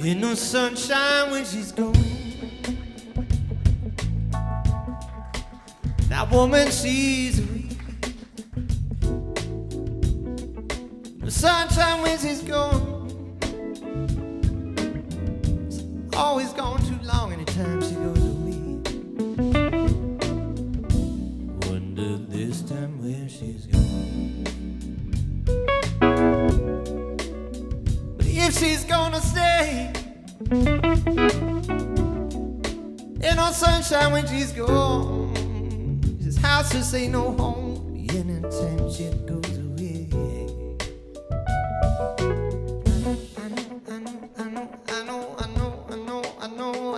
Ain't no sunshine when she's gone. That woman, she's weak. No sunshine when she's gone. She's always gone too long anytime she goes away. Wonder this time where she's gone. But if she's gonna stay, ain't no sunshine when she's gone. This house just ain't no home. Anytime she goes away.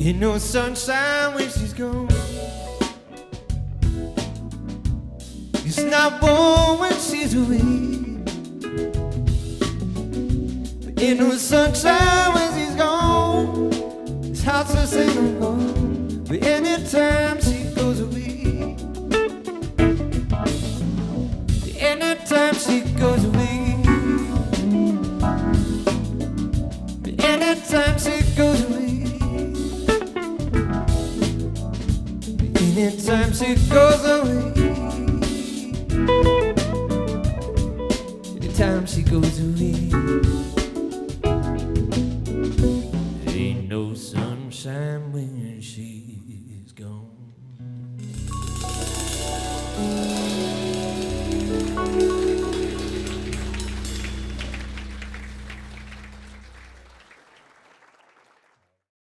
Ain't no sunshine when she's gone. It's not warm when she's away. But Ain't no sunshine when she's gone. This house is in her home, but anytime she goes away, anytime she goes away, anytime she goes away, anytime she goes away, anytime she goes away.